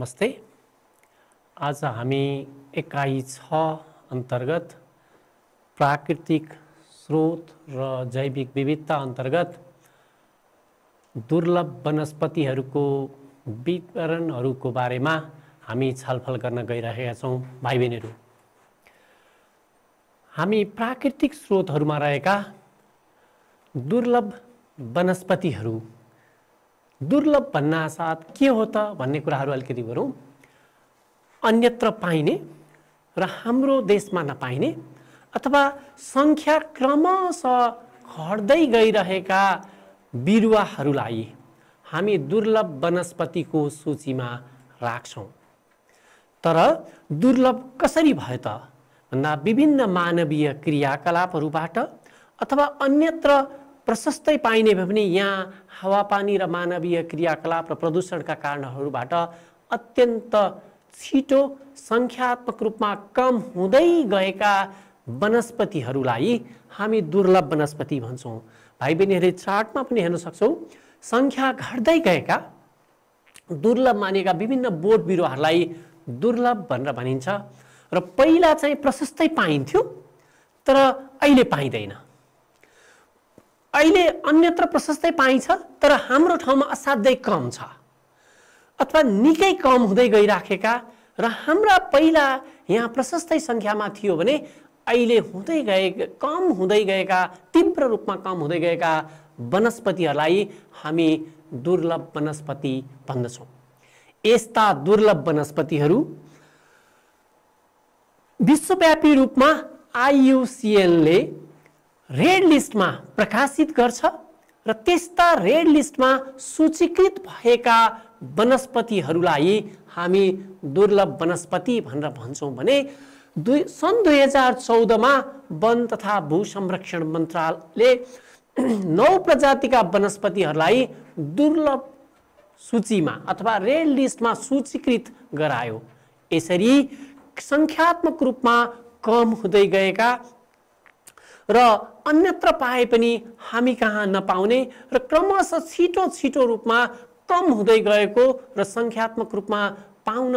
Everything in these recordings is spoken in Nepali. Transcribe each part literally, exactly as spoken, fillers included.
नमस्ते। आज हामी एकाइ छ अंतर्गत प्राकृतिक स्रोत र जैविक विविधता अंतर्गत दुर्लभ वनस्पतिहरुको विवरणहरुको बारेमा हामी छलफल गर्न गइरहेका छौं। भाइ बहिनीहरु, हामी प्राकृतिक स्रोतहरुमा रहेका दुर्लभ वनस्पतिहरु, दुर्लभ भन्नासाथ के हो त भन्ने कुराहरु अलिकति गरौं। अन्यत्र पाइने र हाम्रो देशमा नपाइने अथवा संख्या क्रमशः घट्दै गइरहेका बिरुवाहरुलाई हामी दुर्लभ वनस्पतिको सूचीमा राख्छौं। तर दुर्लभ कसरी भयो त भन्दा विभिन्न मानवीय क्रियाकलापहरुबाट अथवा अन्यत्र प्रशस्तै पाइने भए पनि यहाँ हावापानी र मानवीय क्रियाकलाप र प्रदूषणका कारणहरूबाट अत्यन्त छिटो संख्यात्मक रूपमा कम हुँदै गएका वनस्पतिहरूलाई हामी दुर्लभ वनस्पति भन्छौं। भाइ बहिनीहरूले चार्टमा पनि हेर्न सक्छौं, संख्या घट्दै गएका दुर्लभ मानिएका विभिन्न बोट बिरुवाहरूलाई दुर्लभ भनेर भनिन्छ र पहिला चाहिँ प्रशस्तै पाइन्थ्यो तर अहिले पाइँदैन। अहिले अन्यत्र प्रशस्तै पाइन्छ तर हाम्रो ठाउँमा असाध्यै कम छ अथवा निकै कम हुँदै गइराखेका र हाम्रा पहिला यहाँ प्रशस्तै संख्यामा थियो भने अहिले हुँदै गएका कम हुँदै गएका तीव्र रूपमा कम हुँदै गएका वनस्पतिहरूलाई हामी दुर्लभ वनस्पति भन्दछौँ। यस्ता दुर्लभ वनस्पतिहरू विश्वव्यापी रूपमा आई यू सी एन ले रेड लिस्टमा प्रकाशित गर्छ र त्यस्ता रेड लिस्टमा सूचीकृत भएका वनस्पतिहरूलाई हामी दुर्लभ वनस्पति भनेर भन्छौँ भने दुई सन् दुई हजार चौधमा वन तथा भू संरक्षण मन्त्रालयले नौ प्रजातिका वनस्पतिहरूलाई दुर्लभ सूचीमा अथवा रेड लिस्टमा सूचीकृत गरायो। यसरी संख्यात्मक रूपमा कम हुँदै गएका र अन्यत्र पाए पनि हामी कहाँ नपाउने र क्रमशः छिटो छिटो रूपमा कम हुँदै गएको र संख्यात्मक रूपमा पाउन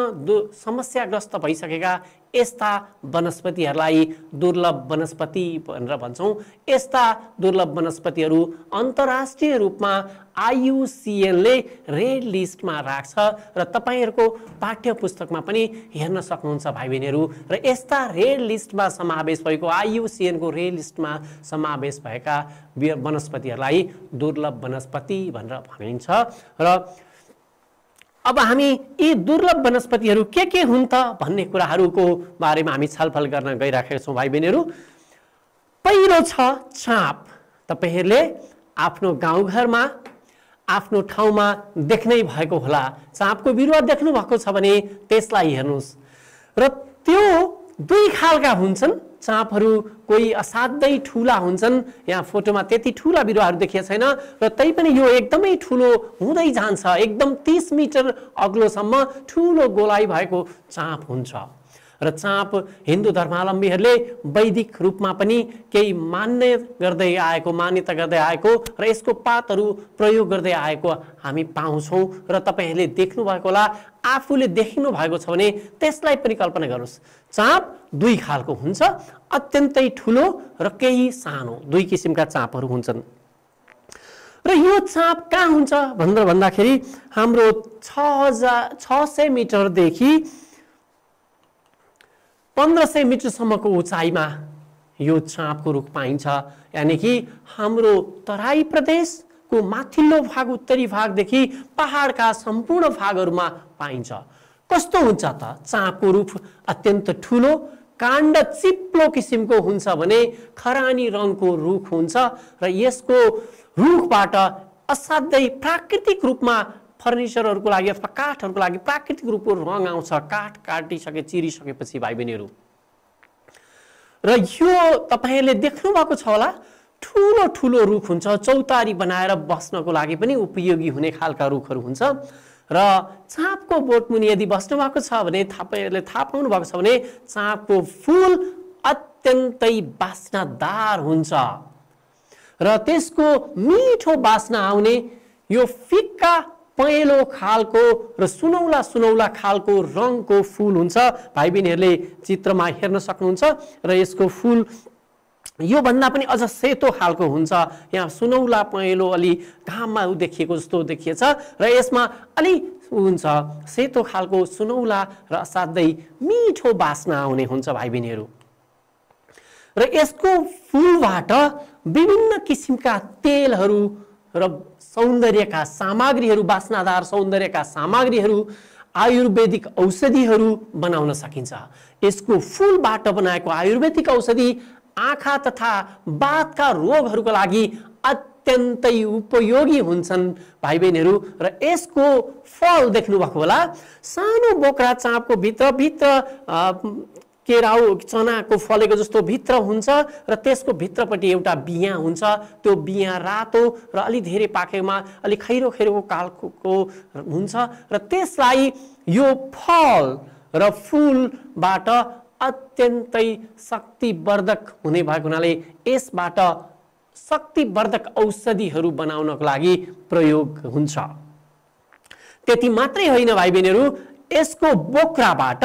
समस्याग्रस्त भइसकेका यस्ता वनस्पतिहरूलाई दुर्लभ वनस्पति भनेर भन्छौँ। यस्ता दुर्लभ वनस्पतिहरू अन्तर्राष्ट्रिय रूपमा आई यू सी एन ले रेड लिस्टमा राख्छ र तपाईहरुको पाठ्य पुस्तकमा पनि हेर्न सक्नुहुन्छ भाइ बहिनीहरू। र यस्ता रेड लिस्टमा समावेश भएको आई यू सी एन को रेड लिस्टमा समावेश भएका वनस्पतिहरूलाई दुर्लभ वनस्पति भनेर भनिन्छ। र अब हामी यी दुर्लभ वनस्पतिहरू के के हुन् त भन्ने कुराहरूको बारेमा हामी छलफल गर्न गइराखेका छौँ। भाइ बहिनीहरू, पहिलो छ चाँप। तपाईहरूले आफ्नो गाउँघरमा आफ्नो ठाउँमा देख्नै भएको होला, चाँपको बिरुवा देख्नु भएको छ भने त्यसलाई हेर्नुहोस् र त्यो दुई खालका हुन्छन् चाँपहरू। कोही असाध्यै ठुला हुन्छन्, यहाँ फोटोमा त्यति ठुला बिरुवाहरू देखिएको छैन र तैपनि यो एकदमै ठुलो हुँदै जान्छ, एकदम तीस मिटर अग्लोसम्म ठुलो गोलाई भएको चाँप हुन्छ। र चाँप हिन्दू धर्मावलम्बीहरूले वैदिक रूपमा पनि केही मान्ने गर्दै आएको मान्यता गर्दै आएको र यसको पातहरू प्रयोग गर्दै आएको हामी पाउँछौँ। र तपाईँहरूले देख्नुभएको होला, आफूले देख्नु भएको छ भने त्यसलाई पनि कल्पना गर्नुहोस्। चाँप दुई खालको हुन्छ, अत्यन्तै ठुलो र केही सानो, दुई किसिमका चाँपहरू हुन्छन्। र यो चाँप कहाँ हुन्छ भनेर भन्दाखेरि हाम्रो छ हजार छ सय मिटरदेखि पन्ध्र सय मिटरसम्मको उचाइमा यो चाँपको रुख पाइन्छ। यानि कि हाम्रो तराई प्रदेशको माथिल्लो भाग, उत्तरी भागदेखि पहाडका सम्पूर्ण भागहरूमा पाइन्छ। कस्तो हुन्छ त चाँपको रुख? अत्यन्त ठुलो, काण्ड चिप्लो किसिमको हुन्छ भने खरानी रङको रुख हुन्छ र यसको रुखबाट असाध्यै प्राकृतिक रूपमा फर्निचरहरुको लागि अथवा काठहरुको लागि प्राकृतिक रूपको रङ आउँछ, काठ काटिसके चिरिसकेपछि। भाइ बहिनीहरू, र यो तपाईहरुले देख्नु भएको छ होला, ठुलो ठुलो रुख हुन्छ, चौतारी बनाएर बस्नको लागि पनि उपयोगी हुने खालका रुखहरू हुन्छ। र चाँपको बोटमुनि यदि बस्नु भएको छ भने तपाईँहरुले थाहा पाउनु भएको छ भने चाँपको फूल अत्यन्तै बास्नादार हुन्छ र त्यसको मिठो बास्ना आउने यो फिक्का पहेँलो खालको र सुनौला सुनौला खालको रङको फूल हुन्छ। भाइ बहिनीहरुले चित्रमा हेर्न सक्नुहुन्छ र यसको फूल यो भन्दा पनि अझ सेतो खालको हुन्छ। यहाँ सुनौला पहेँलो अलि घाममा देखिएको जस्तो देखिएछ र यसमा अलि हुन्छ सेतो खालको सुनौला र असाध्यै मिठो बास्ना आउने हुन्छ। भाइ बहिनीहरु र यसको फूलबाट विभिन्न किसिमका तेलहरू र सौन्दर्यका सामग्रीहरू, वासनादार सौन्दर्यका सामग्रीहरू, आयुर्वेदिक औषधिहरू बनाउन सकिन्छ। यसको फूलबाट बनाएको आयुर्वेदिक औषधि आँखा तथा वातका रोगहरूको लागि अत्यन्तै उपयोगी हुन्छन्। भाइ बहिनीहरू र यसको फल देख्नु भएको होला, सानो बोक्रा चाँपको भित्र भित्र केराउ चनाको फलेको जस्तो भित्र हुन्छ र त्यसको भित्रपट्टि एउटा बिया हुन्छ। त्यो बिया रातो र अलि धेरै पाकेमा अलि खैरो खैरो कालको हुन्छ र त्यसलाई यो फल र फूलबाट अत्यन्तै शक्तिवर्धक हुने भएको हुनाले यसबाट शक्तिवर्धक औषधिहरू बनाउनको लागि प्रयोग हुन्छ। त्यति मात्रै होइन भाइ बहिनीहरू, यसको बोक्राबाट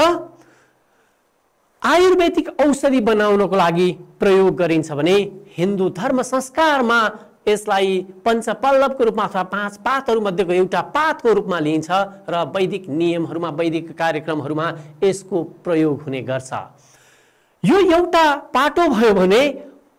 आयुर्वेदिक औषधि बनाउनको लागि प्रयोग गरिन्छ भने हिन्दू धर्म संस्कारमा यसलाई पञ्चपल्लवको रूपमा अथवा पाँच पातहरूमध्येको एउटा पातको रूपमा लिइन्छ र वैदिक नियमहरूमा, वैदिक कार्यक्रमहरूमा यसको प्रयोग हुने गर्छ। यो एउटा पाटो भयो भने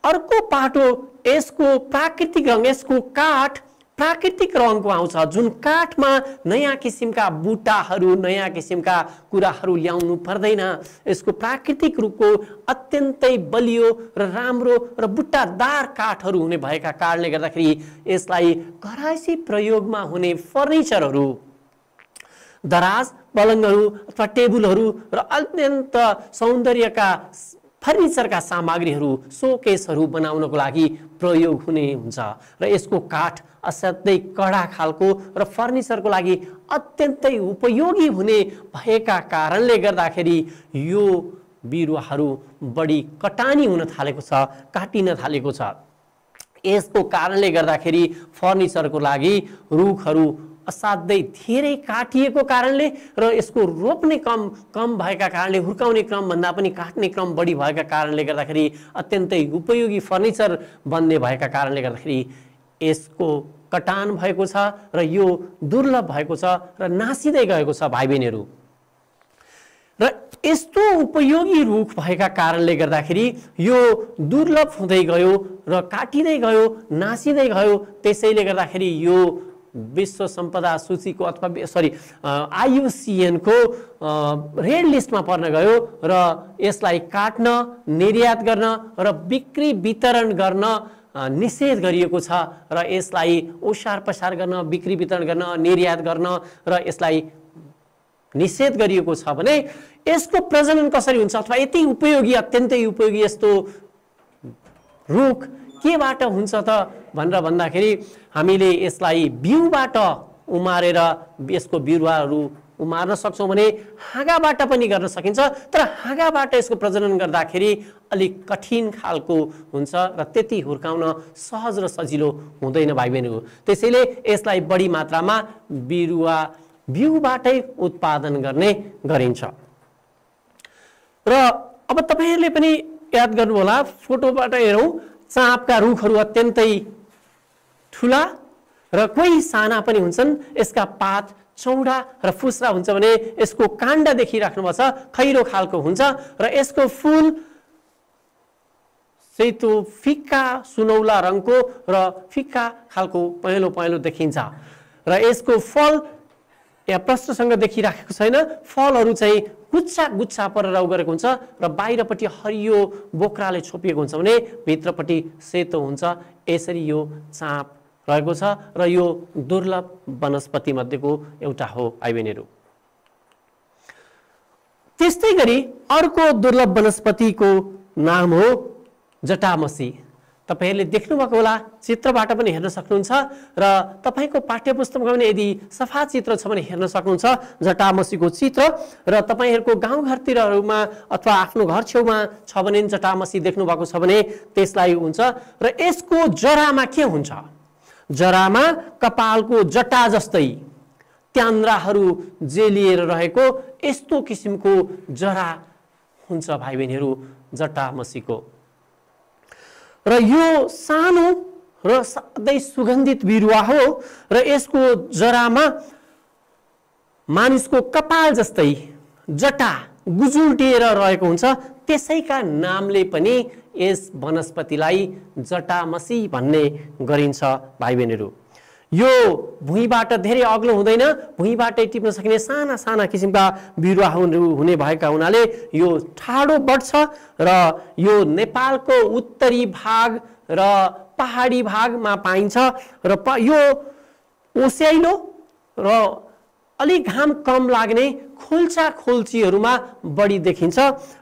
अर्को पाटो यसको प्राकृतिक रङ, यसको काठ प्राकृतिक रङको आउँछ, जुन काठमा नयाँ किसिमका बुट्टाहरू, नयाँ किसिमका कुराहरू ल्याउनु पर्दैन। यसको प्राकृतिक रूपको अत्यन्तै बलियो र राम्रो र बुट्टादार काठहरू हुने भएका कारणले गर्दाखेरि यसलाई घरायसी प्रयोगमा हुने फर्निचरहरू, दराज, पलङहरू अथवा टेबुलहरू र अत्यन्त सौन्दर्यका फर्निचरका सामग्रीहरू, सोकेसहरू बनाउनको लागि प्रयोग हुने हुन्छ र यसको काठ असाध्यै कडा खालको र फर्निचरको लागि अत्यन्तै उपयोगी हुने भएका कारणले गर्दाखेरि यो बिरुवाहरू बढी कटानी हुन थालेको छ, काटिन थालेको छ। यसको कारणले गर्दाखेरि फर्निचरको लागि रुखहरू असाध्यै धेरै काटिएको कारणले र यसको रोप्ने कम कम भएका कारणले, हुर्काउने क्रमभन्दा पनि काट्ने क्रम बढी भएका कारणले गर्दाखेरि अत्यन्तै उपयोगी फर्निचर बन्ने भएका कारणले गर्दाखेरि यसको कटान भएको छ र यो दुर्लभ भएको छ र नासिँदै गएको छ। भाइ बहिनीहरू र यस्तो उपयोगी रुख भएका कारणले गर्दाखेरि यो दुर्लभ हुँदै गयो र काटिँदै गयो, नासिँदै गयो। त्यसैले गर्दाखेरि यो विश्व सम्पदा सूचीको अथवा सरी आइयुसिएन को रेड लिस्टमा पर्न गयो र यसलाई काट्न, निर्यात गर्न र बिक्री वितरण गर्न निषेध गरिएको छ र यसलाई ओसार पसार गर्न, बिक्री वितरण गर्न, निर्यात गर्न र यसलाई निषेध गरिएको छ भने यसको प्रजनन कसरी हुन्छ अथवा यति उपयोगी, अत्यन्तै उपयोगी यस्तो रुख केबाट हुन्छ त भनेर भन्दाखेरि हामीले यसलाई बिउबाट उमारेर यसको बिरुवाहरू उमार्न सक्छौँ भने हाँगाबाट पनि गर्न सकिन्छ। तर हाँगाबाट यसको प्रजनन गर्दाखेरि अलिक कठिन खालको हुन्छ र त्यति हुर्काउन सहज र सजिलो हुँदैन भाइ बहिनीहरू। त्यसैले यसलाई बढी मात्रामा बिरुवा बिउबाटै उत्पादन गर्ने गरिन्छ। र अब तपाईँहरूले पनि याद गर्नुहोला, फोटोबाट हेरौँ, चाँपका रुखहरू अत्यन्तै ठुला र कोही साना पनि हुन्छन्। यसका पात चौडा र फुस्रा हुन्छ भने यसको काण्ड देखिराख्नुपर्छ, खैरो खालको हुन्छ र यसको फूल सेतो फिक्का सुनौला रङको र फिक्का खालको पहेँलो पहेँलो देखिन्छ र यसको फल यहाँ प्रश्नसँग देखिराखेको छैन। फलहरू चाहिँ गुच्छा गुच्छा परेर उगरेको हुन्छ र बाहिरपट्टि हरियो बोक्राले छोपिएको हुन्छ भने भित्रपट्टि सेतो हुन्छ। यसरी यो चाँप रहेको छ र यो दुर्लभ वनस्पति मध्येको एउटा हो भाइ बहिनीहरू। त्यस्तै गरी अर्को दुर्लभ वनस्पतिको नाम हो जटामसी। तपाईँहरूले देख्नुभएको होला, चित्रबाट पनि हेर्न सक्नुहुन्छ र तपाईँको पाठ्य पुस्तकमा पनि यदि सफा चित्र छ भने हेर्न सक्नुहुन्छ जटामसीको चित्र। र तपाईँहरूको गाउँघरतिरहरूमा अथवा आफ्नो घर छेउमा छ भने जटामसी देख्नुभएको छ भने त्यसलाई हुन्छ र यसको जरामा के हुन्छ, जरामा कपालको जटा जस्तै त्यान्द्राहरू जेलिएर रहेको यस्तो किसिमको जरा हुन्छ भाइ बहिनीहरू जटामसीको। र यो सानो र सधैं सुगन्धित बिरुवा हो र यसको जरामा मानिसको कपाल जस्तै जटा गुजुल्टिएर रहेको हुन्छ। त्यसैका नामले पनि यस वनस्पतिलाई जटामसी भन्ने गरिन्छ भाइ बहिनीहरू। यो भुइँबाट धेरै अग्लो हुँदैन, भुइँबाटै टिप्न सकिने साना साना किसिमका बिरुवाहरू हुने भएका हुनाले यो ठाडो बढ्छ र यो नेपालको उत्तरी भाग र पहाडी भागमा पाइन्छ र यो ओस्याइलो र अलि घाम कम लाग्ने खोल्चा खोल्चीहरूमा बढी देखिन्छ।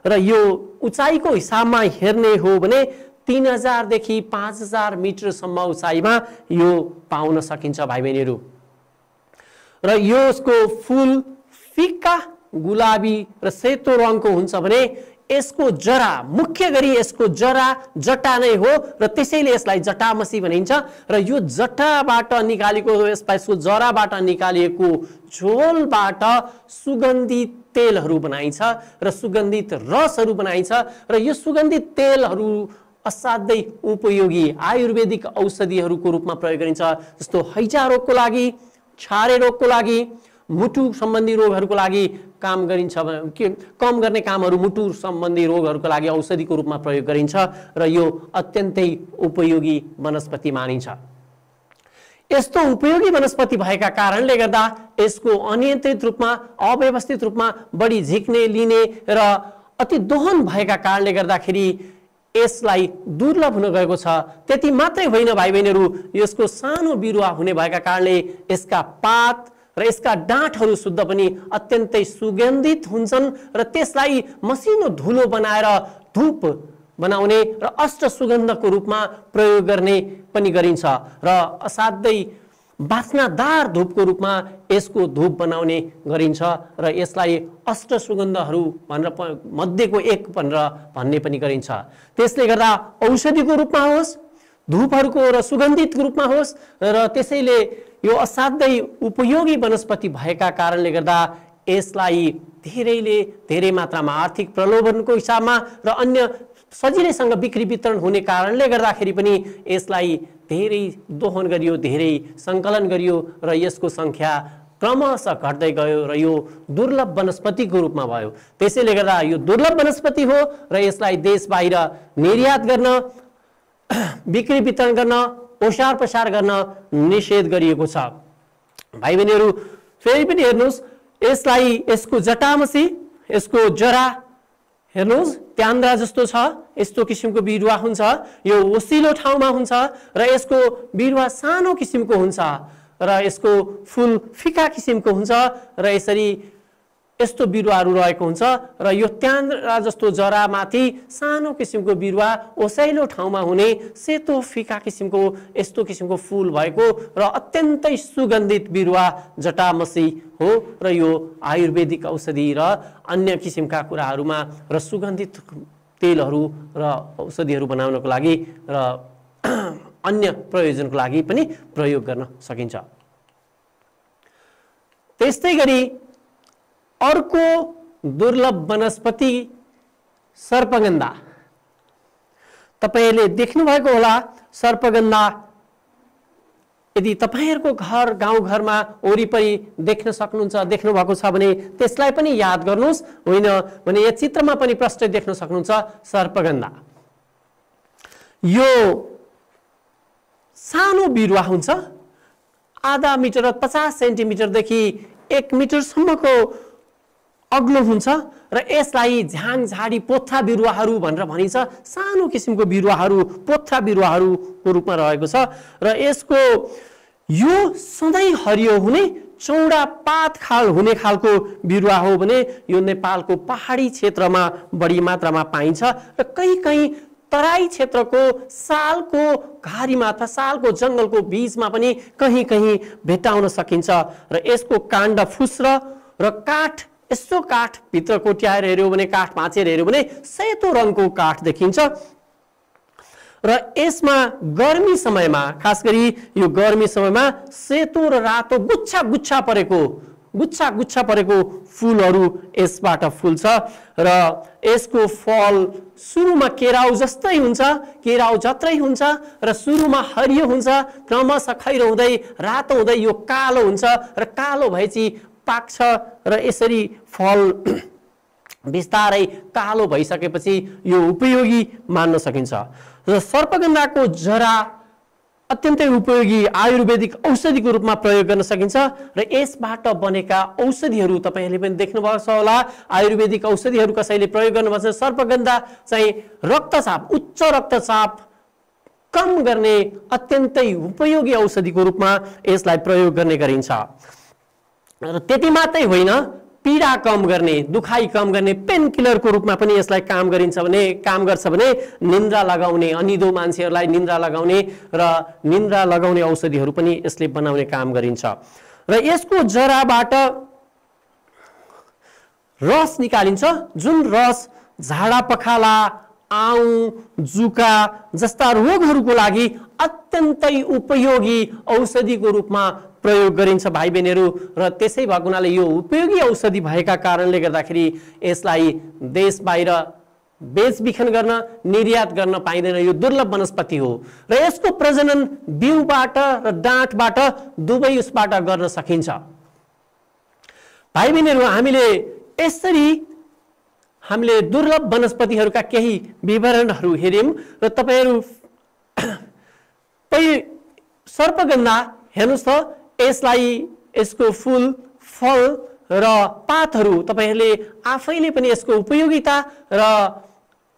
र यो उचाइको हिसाबमा हेर्ने हो भने तीन हजार देखि पांच हजार मिटरसम्म उचाइमा यो पाउन सकिन्छ भाइ बहिनीहरू। र यसको फूल फिक्का गुलाबी र सेतो रङको हुन्छ भने यसको जरा मुख्य गरी यसको जरा जटा नै हो र त्यसैले यसलाई जटामसी भनिन्छ। र यो जटाबाट निकालेको यसलाई यसको जराबाट निकालिएको झोलबाट सुगन्धित तेलहरू बनाइन्छ र सुगन्धित रसहरू बनाइन्छ। र यो सुगन्धित तेलहरू असाध्यै उपयोगी आयुर्वेदिक औषधिहरूको रूपमा प्रयोग गरिन्छ, जस्तो हैजा रोगको लागि, छारे रोगको लागि, मुटु सम्बन्धी रोगहरूको लागि काम गरिन्छ। कम गर्ने कामहरू मुटु सम्बन्धी रोगहरूको लागि औषधिको रूपमा प्रयोग गरिन्छ र यो अत्यन्तै उपयोगी वनस्पति मानिन्छ। यस्तो उपयोगी वनस्पति भएका कारणले गर्दा यसको अनियन्त्रित रूपमा अव्यवस्थित रूपमा बढी झिक्ने लिने र अति दोहन भएका कारणले गर्दाखेरि यसलाई दुर्लभ हुन गएको छ। त्यति मात्रै होइन भाइ बहिनीहरू, यसको सानो बिरुवा हुने भएका कारणले यसका पात र यसका डाँठहरू शुद्ध पनि अत्यन्तै सुगन्धित हुन्छन् र त्यसलाई मसिनो धुलो बनाएर धूप बनाउने र अष्ट सुगन्धको रूपमा प्रयोग गर्ने पनि गरिन्छ र असाध्यै वासनादार धूपको रूपमा यसको धूप बनाउने गरिन्छ र यसलाई अष्ट सुगन्धहरू भनेर मध्येको एक भनेर भन्ने पनि गरिन्छ। त्यसले गर्दा औषधिको रूपमा होस्, धूपहरूको र सुगन्धितको रूपमा होस् र त्यसैले यो असाध्यै उपयोगी वनस्पति भएका कारणले गर्दा यसलाई धेरैले धेरै मात्रामा आर्थिक प्रलोभनको हिसाबमा र अन्य सजिलैसँग बिक्री वितरण हुने कारणले गर्दाखेरि पनि यसलाई धेरै दोहन गरियो, धेरै सङ्कलन गरियो र यसको संख्या क्रमशः घट्दै गयो र यो दुर्लभ वनस्पतिको रूपमा भयो। त्यसैले गर्दा यो दुर्लभ वनस्पति हो र यसलाई देश बाहिर निर्यात गर्न, बिक्री वितरण गर्न, ओसार प्रसार गर्न निषेध गरिएको छ। भाइ बहिनीहरू फेरि पनि हेर्नुहोस्, यसलाई यसको जटामसी, यसको जरा हेर्नुहोस् त्यान्द्रा जस्तो छ, यस्तो किसिमको बिरुवा हुन्छ, यो ओसिलो ठाउँमा हुन्छ र यसको बिरुवा सानो किसिमको हुन्छ र यसको फुल फिका किसिमको हुन्छ र यसरी यस्तो बिरुवाहरू रहेको हुन्छ। र यो त्यान्द्रा जस्तो जरामाथि सानो किसिमको बिरुवा ओसाइलो ठाउँमा हुने सेतो फिका किसिमको यस्तो किसिमको फुल भएको र अत्यन्तै सुगन्धित बिरुवा जटामसी हो र यो आयुर्वेदिक औषधि र अन्य किसिमका कुराहरूमा र सुगन्धित तेलहरू र औषधिहरू बनाउनको लागि र अन्य प्रयोजनको लागि पनि प्रयोग गर्न सकिन्छ। त्यस्तै गरी अर्को दुर्लभ वनस्पति सर्पगन्धा, तपाईले देख्नु भएको होला सर्पगन्धा। यदि तपाईहरुको घर गाउँ घरमा वरिपरि देख्न सक्नुहुन्छ, देख्नु भएको छ भने त्यसलाई पनि याद गर्नुहोस्, होइन भने यो चित्रमा पनि प्रष्टै देख्न सक्नुहुन्छ सर्पगन्धा। यो सानो बिरुवा हुन्छ, आधा मिटर र पचास सेन्टिमिटरदेखि एक मिटरसम्मको अग्लो हुन्छ र यसलाई झाङ झाडी पोथ्रा बिरुवाहरू भनेर भनिन्छ। सानो किसिमको बिरुवाहरू पोथ्रा बिरुवाहरूको रूपमा रहेको छ र यसको यो सधैँ हरियो हुने चौडा पात खाल हुने खालको बिरुवा हो भने यो नेपालको पहाडी क्षेत्रमा बढी मात्रामा पाइन्छ र कहीँ कहीँ तराई क्षेत्रको सालको घारीमा अथवा सालको जङ्गलको बीचमा पनि कहीँ कहीँ भेट्टाउन सकिन्छ। र यसको काण्ड फुस्रो र काठ, यस्तो काठ भित्र कोट्याएर हेऱ्यो भने, काठ भाँचेर हेऱ्यो भने सेतो रङको काठ देखिन्छ र यसमा गर्मी समयमा खास गरी यो गर्मी समयमा सेतो र रातो गुच्छा गुच्छा परेको गुच्छा गुच्छा परेको फूलहरू यसबाट फुल्छ र यसको फल सुरुमा केराउ जस्तै हुन्छ केराउ जत्रै हुन्छ र सुरुमा हरियो हुन्छ क्रमशः खैरो हुँदै रातो हुँदै यो कालो हुन्छ र कालो भएपछि पाक्छ र यसरी फल बिस्तारै कालो भइसकेपछि यो उपयोगी मान्न सकिन्छ। र सर्पगन्धाको जरा अत्यन्तै उपयोगी आयुर्वेदिक औषधिको रूपमा प्रयोग गर्न सकिन्छ र यसबाट बनेका औषधिहरू तपाईहरुले पनि देख्नुभएको होला। आयुर्वेदिक औषधिहरू कसैले प्रयोग गर्नुपर्छ। सर्पगन्धा चाहिँ रक्तचाप उच्च रक्तचाप कम गर्ने अत्यन्तै उपयोगी औषधिको रूपमा यसलाई प्रयोग गर्ने गरिन्छ। र त्यति मात्रै होइन, पीडा कम गर्ने, दुखाइ कम गर्ने पेन किलरको रूपमा पनि यसलाई काम गरिन्छ भने काम गर्छ भने निन्द्रा लगाउने, अनिदो मान्छेहरूलाई निन्द्रा लगाउने र निन्द्रा लगाउने औषधिहरू पनि यसले बनाउने काम गरिन्छ। र यसको जराबाट रस निकालिन्छ जुन रस झाडा पखाला आउ जुका जस्ता रोगहरूको लागि अत्यन्तै उपयोगी औषधिको रूपमा प्रयोग गरिन्छ भाइ बहिनीहरू। र त्यसै भएको हुनाले यो उपयोगी औषधि भएका कारणले गर्दाखेरि यसलाई देश बाहिर बेचबिखन गर्न निर्यात गर्न पाइँदैन। यो दुर्लभ वनस्पति हो र यसको प्रजनन बिउबाट र डाँटबाट दुवै उसबाट गर्न सकिन्छ। भाइ बहिनीहरू, हामीले यसरी हामीले दुर्लभ वनस्पतिहरूका केही विवरणहरू हेर्यौँ र तपाईँहरू पै सर्पगन्धा हेर्नुहोस् त, यसलाई यसको फूल फल र पातहरू तपाईहरुले आफैले पनि यसको उपयोगिता र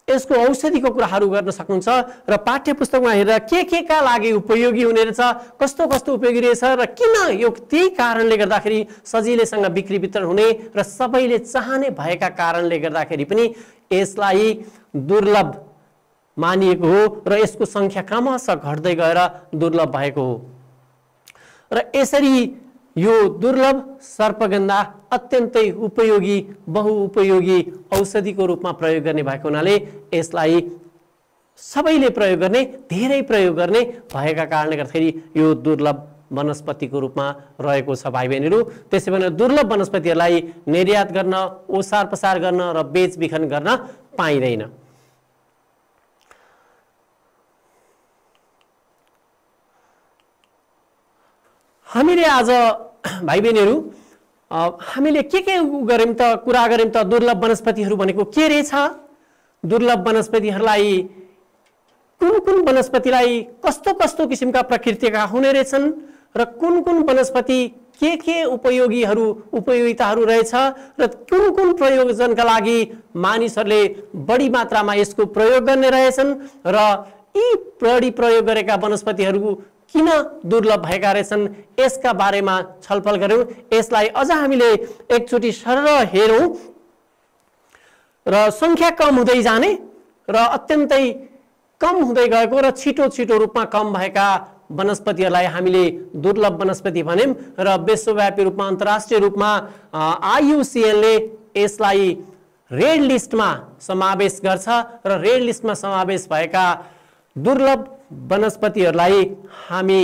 यसको औषधिको कुराहरू गर्न सक्नुहुन्छ र पाठ्य पुस्तकमा हेरेर के के का लागि उपयोगी हुने रहेछ, कस्तो कस्तो उपयोगी रहेछ र किन यो त्यही कारणले गर्दाखेरि सजिलैसँग बिक्री वितरण हुने र सबैले चाहने भएका कारणले गर्दाखेरि पनि यसलाई दुर्लभ मानिएको हो र यसको संख्या क्रमशः घट्दै गएर दुर्लभ भएको हो। र यसरी यो दुर्लभ सर्पगन्धा अत्यन्तै उपयोगी बहुउपयोगी औषधिको रूपमा प्रयोग गर्ने भएको हुनाले यसलाई सबैले प्रयोग गर्ने, धेरै प्रयोग गर्ने भएका कारणले गर्दाखेरि यो दुर्लभ वनस्पतिको रूपमा रहेको छ भाइ बहिनीहरू। त्यसै पनि दुर्लभ वनस्पतिहरूलाई निर्यात गर्न, ओसार पसार गर्न र बेचबिखन गर्न पाइँदैन। हामीले आज भाइ बहिनीहरू हामीले के के गऱ्यौँ त, कुरा गऱ्यौँ त दुर्लभ वनस्पतिहरू भनेको के रहेछ, दुर्लभ वनस्पतिहरूलाई कुन कुन वनस्पतिलाई कस्तो कस्तो किसिमका प्रकृतिका हुने रहेछन् र कुन कुन वनस्पति के के उपयोगीहरू उपयोगिताहरू रहेछ र कुन कुन प्रयोजनका लागि मानिसहरूले बढी मात्रामा यसको प्रयोग गर्ने रहेछन् र यी बढी प्रयोग गरेका वनस्पतिहरू किन दुर्लभ भएका रहेछन्, यसका बारेमा छलफल गऱ्यौँ। यसलाई अझ हामीले एकचोटि सरर हेरौँ र संख्या कम हुँदै जाने र अत्यन्तै कम हुँदै गएको र छिटो छिटो रूपमा कम भएका वनस्पतिहरूलाई हामीले दुर्लभ वनस्पति भन्यौँ र विश्वव्यापी रूपमा अन्तर्राष्ट्रिय रूपमा आइयुसिएन ले यसलाई रेड लिस्टमा समावेश गर्छ र रेड लिस्टमा समावेश भएका दुर्लभ वनस्पतिहरूलाई हामी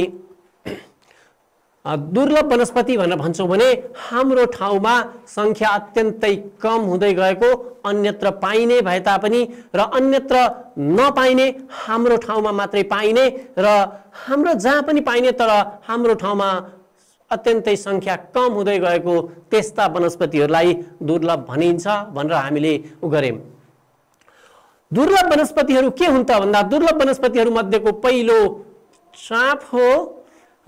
दुर्लभ वनस्पति भनेर भन्छौँ भने हाम्रो ठाउँमा संख्या अत्यन्तै कम हुँदै गएको, अन्यत्र पाइने भए तापनि र अन्यत्र नपाइने हाम्रो ठाउँमा मात्रै पाइने र हाम्रो जहाँ पनि पाइने तर हाम्रो ठाउँमा अत्यन्तै संख्या कम हुँदै गएको त्यस्ता वनस्पतिहरूलाई दुर्लभ भनिन्छ भनेर हामीले उ गऱ्यौँ। दुर्लभ वनस्पतिहरू के हुन् त भन्दा दुर्लभ वनस्पतिहरू मध्येको पहिलो साँप हो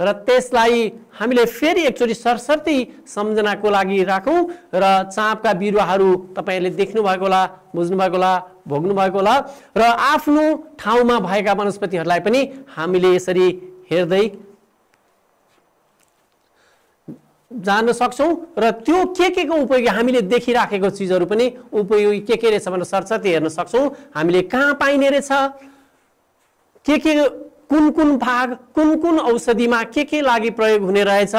र त्यसलाई हामीले फेरि एकचोटि सरसर्ती सम्झनाको लागि राखौँ र साँपका बिरुवाहरू तपाईहरुले देख्नु भएको होला, बुझ्नु भएको होला, भोग्नु भएको होला र आफ्नो ठाउँमा भएका वनस्पतिहरूलाई पनि हामीले यसरी हेर्दै जान्न सक्छौँ र त्यो के के को उपयोगी हामीले देखिराखेको चिजहरू पनि उपयोगी के के रहेछ भनेर सरसर्ती हेर्न सक्छौँ। हामीले कहाँ पाइने रहेछ, के के कुन कुन भाग कुन कुन औषधिमा के के लागि प्रयोग हुने रहेछ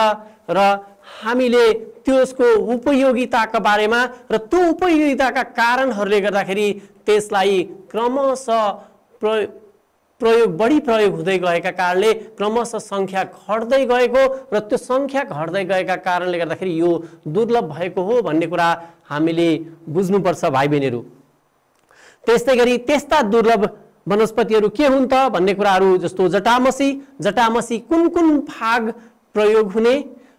र हामीले त्यसको उपयोगिताका बारेमा र त्यो उपयोगिताका कारणहरूले गर्दाखेरि त्यसलाई क्रमशः प्रयोग बढी प्रयोग हुँदै गएका कारणले क्रमशः संख्या घट्दै गएको र त्यो संख्या घट्दै गएका कारणले गर्दाखेरि यो दुर्लभ भएको हो भन्ने कुरा हामीले बुझ्नुपर्छ भाइ बहिनीहरू। त्यस्तै गरी त्यस्ता दुर्लभ वनस्पतिहरू के हुन् त भन्ने कुराहरू जस्तो जटामसी, जटामसी कुन कुन भाग प्रयोग हुने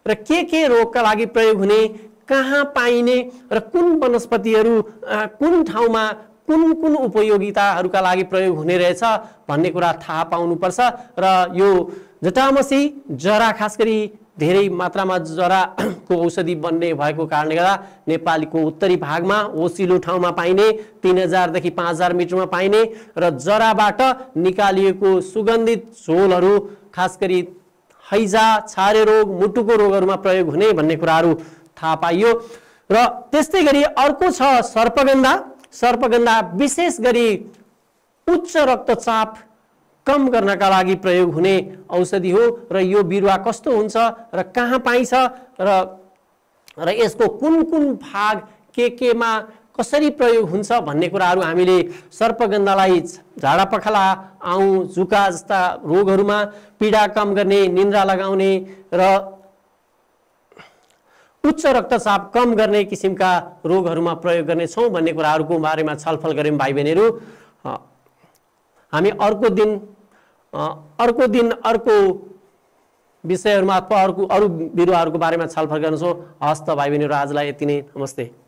र के के रोगका लागि प्रयोग हुने, कहाँ पाइने र कुन वनस्पतिहरू कुन ठाउँमा कुन कुन उपयोगिताहरूका लागि प्रयोग हुने रहेछ भन्ने कुरा थाहा पाउनुपर्छ। र यो जटामसी जरा खास गरी धेरै मात्रामा जराको औषधि बन्ने भएको कारणले गर्दा नेपालको उत्तरी भागमा ओसिलो ठाउँमा पाइने, तीन हजार देखि पाँच हजार मिटरमा पाइने र जराबाट निकालिएको सुगन्धित झोलहरू खास गरी हैजा, छारे रोग, मुटुको रोगहरूमा प्रयोग हुने भन्ने कुराहरू थाहा पाइयो। र त्यस्तै गरी अर्को छ सर्पगन्धा। सर्पगन्धा विशेष गरी उच्च रक्तचाप कम गर्नका लागि प्रयोग हुने औषधि हो र यो बिरुवा कस्तो हुन्छ र कहाँ पाइन्छ र र यसको कुन कुन भाग के केमा कसरी प्रयोग हुन्छ भन्ने कुराहरू हामीले सर्पगन्धालाई झाडा पखाला, आउँ, जुका जस्ता रोगहरूमा पीडा कम गर्ने, निन्द्रा लगाउने र उच्च रक्तचाप कम गर्ने किसिमका रोगहरूमा प्रयोग गर्नेछौँ भन्ने कुराहरूको बारेमा छलफल गऱ्यौँ भाइ बहिनीहरू। हामी अर्को दिन अर्को दिन अर्को विषयहरूमा अथवा अर्को अरू बिरुवाहरूको बारेमा छलफल गर्नेछौँ। हस् त भाइ बहिनीहरू, आजलाई यति नै। नमस्ते।